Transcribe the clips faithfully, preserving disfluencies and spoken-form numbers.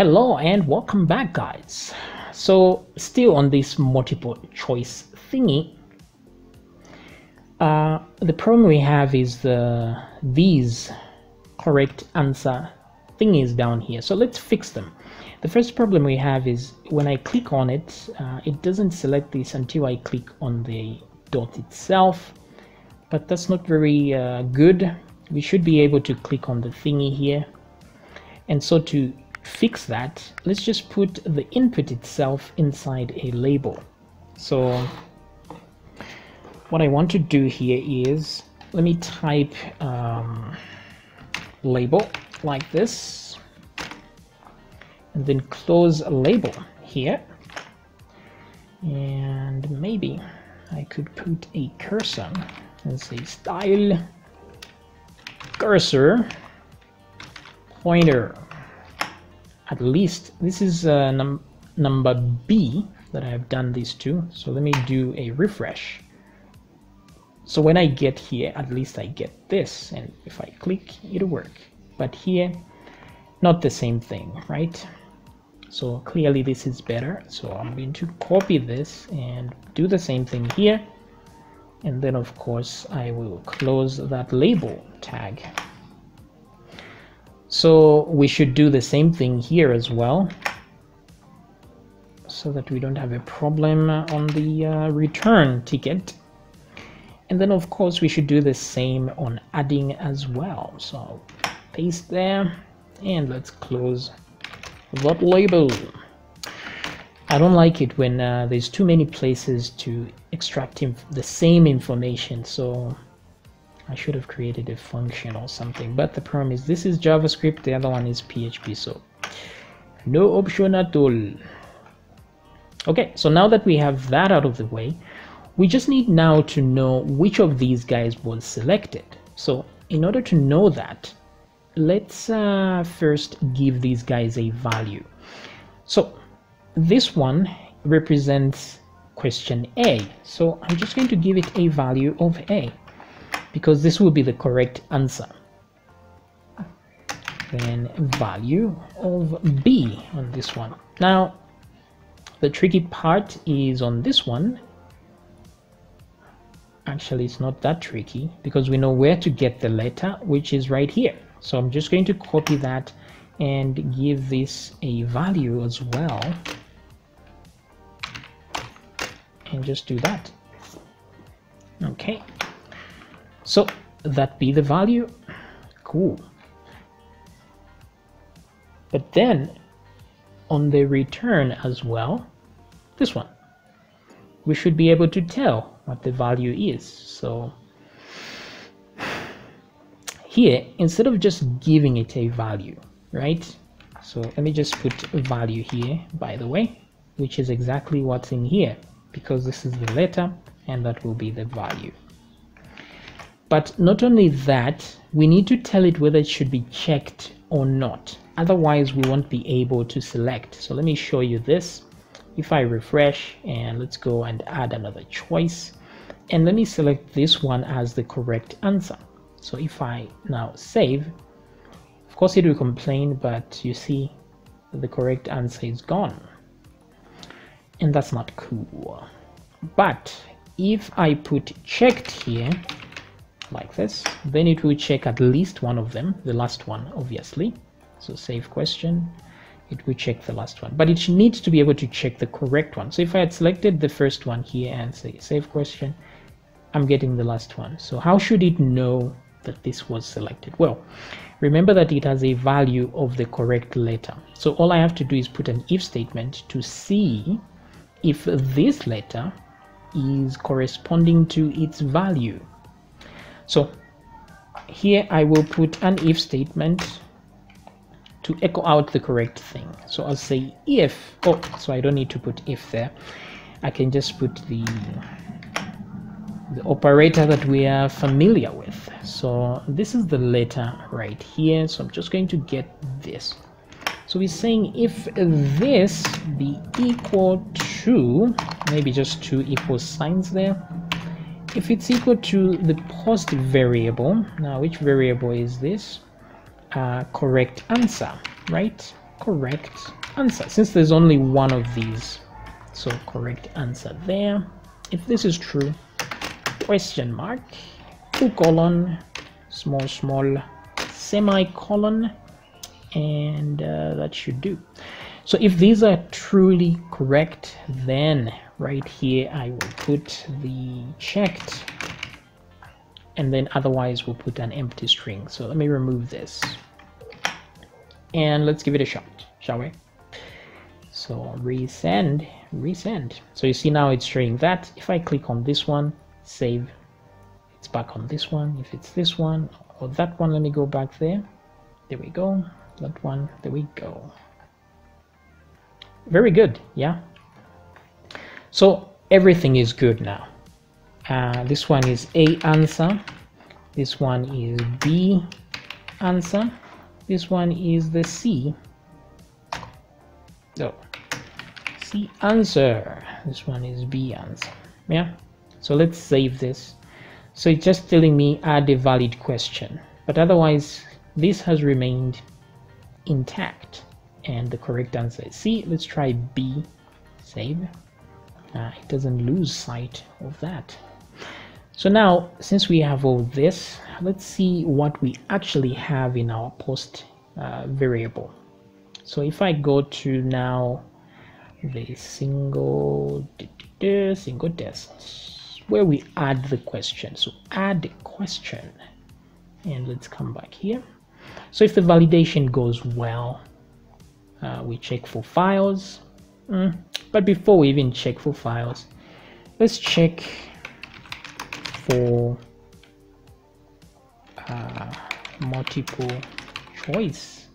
Hello and welcome back, guys. So still on this multiple choice thingy, uh, the problem we have is the these correct answer thingies down here. So let's fix them. The first problem we have is when I click on it, uh, it doesn't select this until I click on the dot itself, but that's not very uh, good. We should be able to click on the thingy here. And so to fix that, let's just put the input itself inside a label. So what I want to do here is, let me type um, label like this, and then close a label here, and maybe I could put a cursor and say style cursor pointer. At least this is uh, num number B that I've done this to. So let me do a refresh. So when I get here, at least I get this, and if I click, it'll work. But here, not the same thing, right? So clearly this is better. So I'm going to copy this and do the same thing here. And then of course, I will close that label tag. So we should do the same thing here as well, so that we don't have a problem on the uh, return ticket. And then of course we should do the same on adding as well. So paste there, and let's close that label. I don't like it when uh, there's too many places to extract the same information. So I should have created a function or something, but the problem is this is JavaScript, the other one is P H P, so no option at all. Okay, so now that we have that out of the way, we just need now to know which of these guys was selected. So in order to know that, let's uh, first give these guys a value. So this one represents question A, so I'm just going to give it a value of A, because this will be the correct answer. Then value of B on this one. Now, the tricky part is on this one. Actually, it's not that tricky because we know where to get the letter, which is right here. So I'm just going to copy that and give this a value as well. And just do that. Okay. So that be the value, cool. But then on the return as well, this one, we should be able to tell what the value is. So here, instead of just giving it a value, right? So let me just put value here, by the way, which is exactly what's in here, because this is the letter and that will be the value. But not only that, we need to tell it whether it should be checked or not. Otherwise, we won't be able to select. So let me show you this. If I refresh, and let's go and add another choice, and let me select this one as the correct answer. So if I now save, of course it will complain, but you see the correct answer is gone. And that's not cool. But if I put checked here, like this, then it will check at least one of them, the last one obviously. So save question, it will check the last one, but it needs to be able to check the correct one. So if I had selected the first one here and say save question, I'm getting the last one. So how should it know that this was selected? Well, remember that it has a value of the correct letter. So all I have to do is put an if statement to see if this letter is corresponding to its value. So here I will put an if statement to echo out the correct thing. So I'll say if, oh, so I don't need to put if there. I can just put the, the operator that we are familiar with. So this is the letter right here. So I'm just going to get this. So we're saying if this be equal to, maybe just two equal signs there. If it's equal to the post variable, now which variable is this? Uh, correct answer, right? correct answer, since there's only one of these. So correct answer there. If this is true, question mark, two colon, small small, semicolon, and uh, that should do. So if these are truly correct, then right here I will put the checked, and then otherwise we'll put an empty string. So let me remove this and let's give it a shot, shall we? So resend, resend. So you see now it's showing that. If I click on this one, save, it's back on this one. If it's this one or that one, let me go back there. There we go. That one, there we go. Very good, yeah. So everything is good now. Uh, this one is A answer. This one is B answer. This one is the C. So C answer. This one is B answer. Yeah. So let's save this. So it's just telling me add a valid question. But otherwise, this has remained intact. And the correct answer is C. Let's try B. Save. Uh, it doesn't lose sight of that. So now, since we have all this, let's see what we actually have in our post uh, variable. So if I go to now the single single test where we add the question, so add a question, and let's come back here. So if the validation goes well, uh, we check for files. Mm. But before we even check for files, let's check for uh, multiple choice.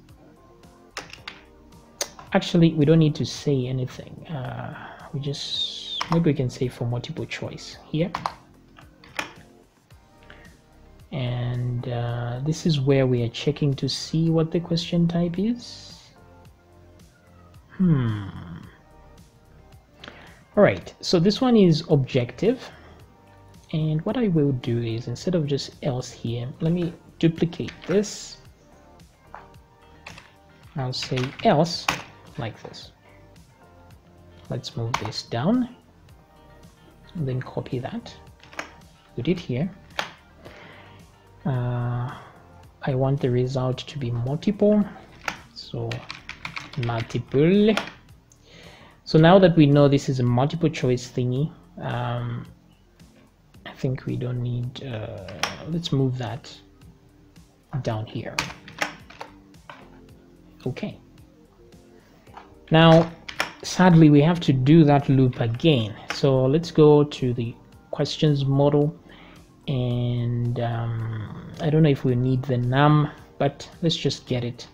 Actually, we don't need to say anything. Uh, we just, maybe we can say for multiple choice here. And uh, this is where we are checking to see what the question type is. Hmm. All right, so this one is objective, and what I will do is, instead of just else here, let me duplicate this. I'll say else like this. Let's move this down and then copy that, put it here. uh, I want the result to be multiple, so multiple. So now that we know this is a multiple choice thingy, um, I think we don't need, uh, let's move that down here. Okay. Now, sadly, we have to do that loop again. So let's go to the questions model, and um, I don't know if we need the num, but let's just get it.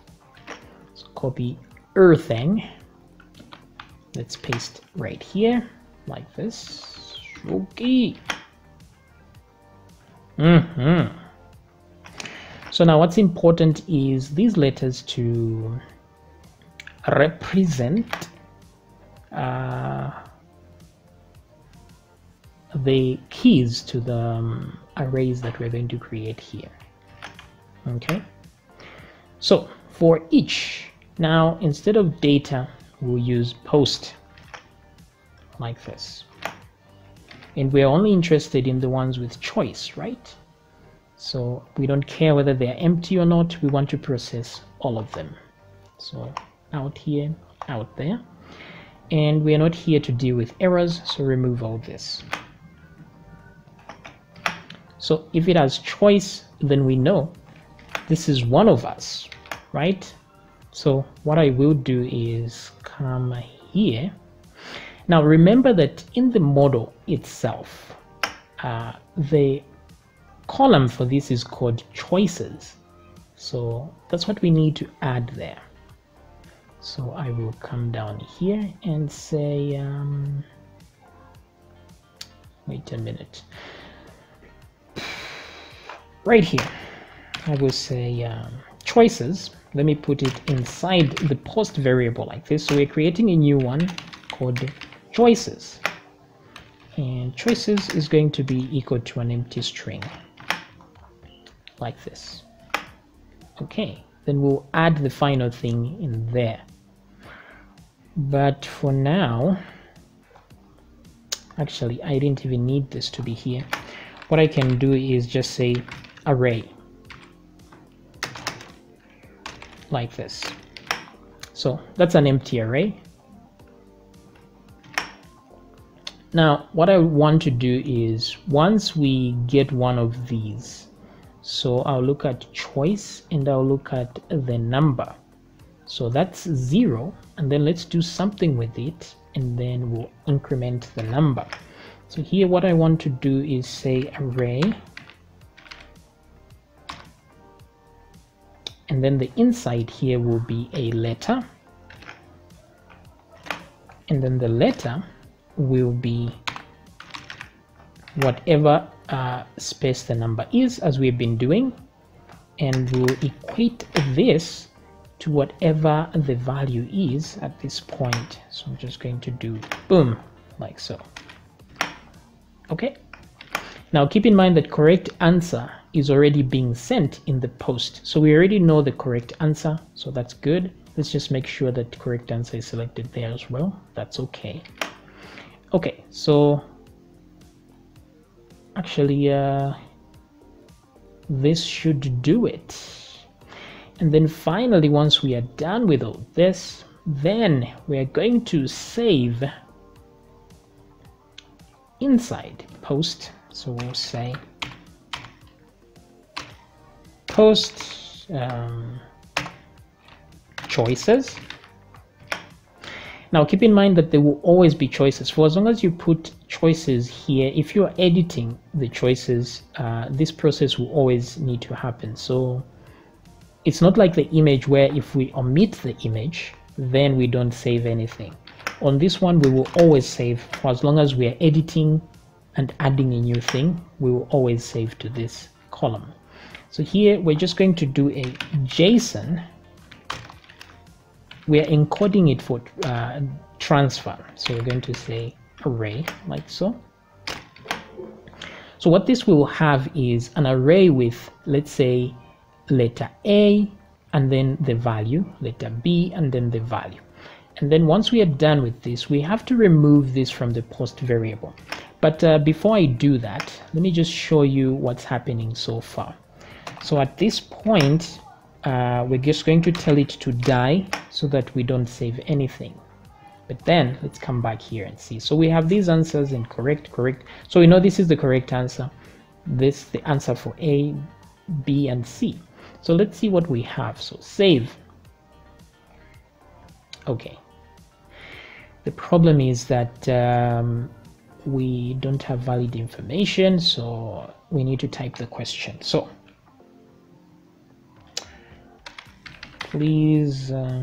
Let's copy everything. Let's paste right here like this. Okay. Mm-hmm. So now what's important is these letters to represent uh, the keys to the um, arrays that we're going to create here. Okay. So for each, now instead of data, we'll use post like this, and we're only interested in the ones with choice, right? So we don't care whether they're empty or not. We want to process all of them. So out here, out there, and we're not here to deal with errors, so remove all this. So if it has choice, then we know this is one of us, right? So what I will do is come here. Now remember that in the model itself, uh, the column for this is called choices. So that's what we need to add there. So I will come down here and say, um, wait a minute. Right here, I will say um, choices. Let me put it inside the post variable like this. So we're creating a new one called choices, and choices is going to be equal to an empty string like this. Okay, then we'll add the final thing in there. But for now, actually, I didn't even need this to be here. What I can do is just say array like this. So that's an empty array. Now, what I want to do is once we get one of these, so I'll look at choice and I'll look at the number. So that's zero, and then let's do something with it, and then we'll increment the number. So here what I want to do is say array, and then the inside here will be a letter, and then the letter will be whatever uh, space the number is, as we've been doing, and we'll equate this to whatever the value is at this point. So I'm just going to do boom, like so. Okay. Now keep in mind that correct answer is already being sent in the post. So we already know the correct answer, so that's good. Let's just make sure that correct answer is selected there as well. That's okay. Okay, so actually uh, this should do it. And then finally, once we are done with all this, then we are going to save inside post. So we'll say post um, choices. Now keep in mind that there will always be choices. For as long as you put choices here, if you are editing the choices, uh, this process will always need to happen. So it's not like the image where if we omit the image, then we don't save anything. On this one, we will always save. For as long as we are editing and adding a new thing, we will always save to this column. So here we're just going to do a JSON. We are encoding it for uh, transfer. So we're going to say array, like so. So what this will have is an array with, let's say, letter A and then the value, letter B and then the value. And then once we are done with this, we have to remove this from the post variable. But uh, before I do that, let me just show you what's happening so far. So at this point, uh, we're just going to tell it to die so that we don't save anything. But then let's come back here and see. So we have these answers and correct, correct. So we know this is the correct answer. This the answer for A, B, and C. So let's see what we have. So save. Okay. The problem is that um, we don't have valid information, so we need to type the question. So please, uh,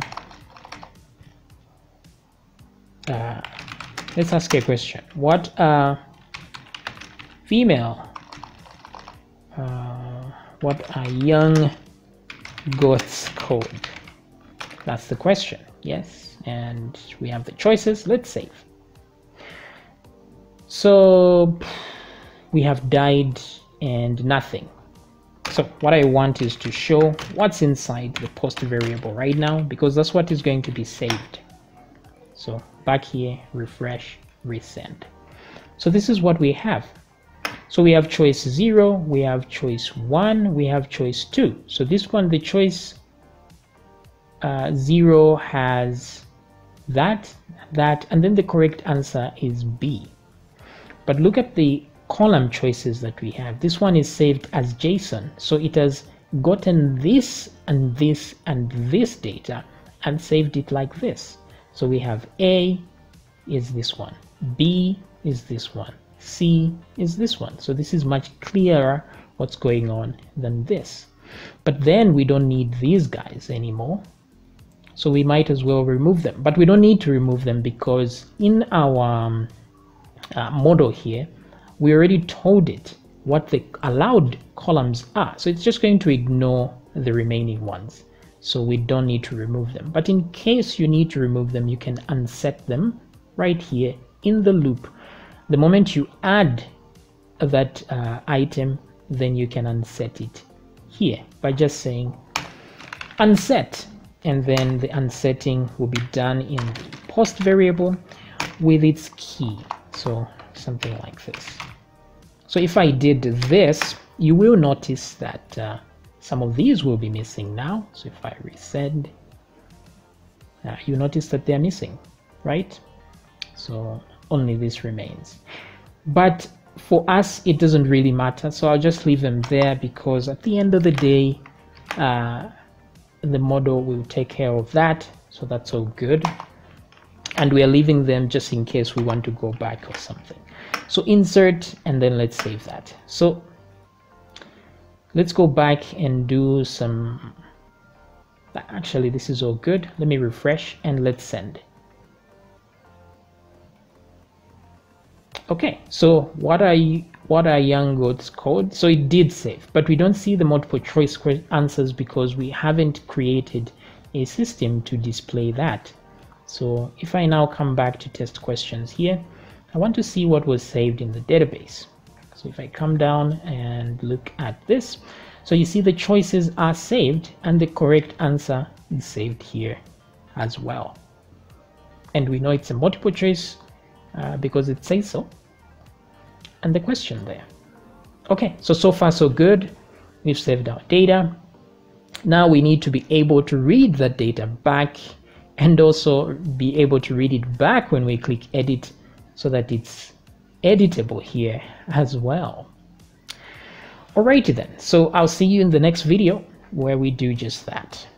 uh, let's ask a question. What are female, uh, what are young goths called? That's the question. Yes, and we have the choices. Let's save. So we have died and nothing. So what I want is to show what's inside the post variable right now, because that's what is going to be saved. So back here, refresh, resend. So this is what we have. So we have choice zero, we have choice one, we have choice two. So this one, the choice Uh, zero has that, that, and then the correct answer is B. But look at the column choices that we have. This one is saved as JSON, so it has gotten this and this and this data and saved it like this. So we have A is this one, B is this one, C is this one. So this is much clearer what's going on than this. But then we don't need these guys anymore. So we might as well remove them, but we don't need to remove them because in our um, uh, model here, we already told it what the allowed columns are. So it's just going to ignore the remaining ones. So we don't need to remove them. But in case you need to remove them, you can unset them right here in the loop. The moment you add that uh, item, then you can unset it here by just saying unset. And then the unsetting will be done in the host variable with its key, so something like this. So if I did this, you will notice that uh, some of these will be missing now. So if I resend, uh, you notice that they're missing, right? So only this remains. But for us, it doesn't really matter. So I'll just leave them there, because at the end of the day, uh, the model will take care of that. So that's all good. And we are leaving them just in case we want to go back or something. So insert, and then let's save that. So let's go back and do some, actually this is all good. Let me refresh and let's send. Okay, so what are you, what are young goats called? So it did save, but we don't see the multiple choice answers because we haven't created a system to display that. So if I now come back to test questions here, I want to see what was saved in the database. So if I come down and look at this, so you see the choices are saved and the correct answer is saved here as well. And we know it's a multiple choice uh, because it says so. And the question there. Okay, so so far so good. We've saved our data. Now we need to be able to read that data back, and also be able to read it back when we click edit, so that it's editable here as well. Alrighty then, so I'll see you in the next video where we do just that.